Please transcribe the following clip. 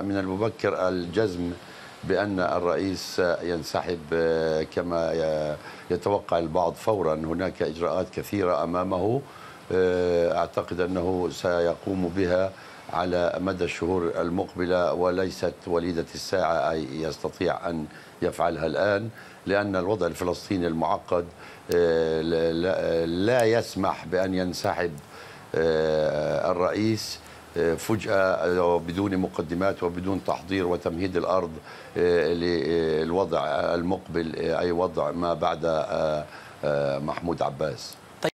من المبكر الجزم بأن الرئيس ينسحب كما يتوقع البعض فورا. هناك إجراءات كثيرة أمامه أعتقد أنه سيقوم بها على مدى الشهور المقبلة وليست وليدة الساعة، أي يستطيع أن يفعلها الآن، لأن الوضع الفلسطيني المعقد لا يسمح بأن ينسحب الرئيس فجأة وبدون مقدمات وبدون تحضير وتمهيد الأرض للوضع المقبل، أي وضع ما بعد محمود عباس.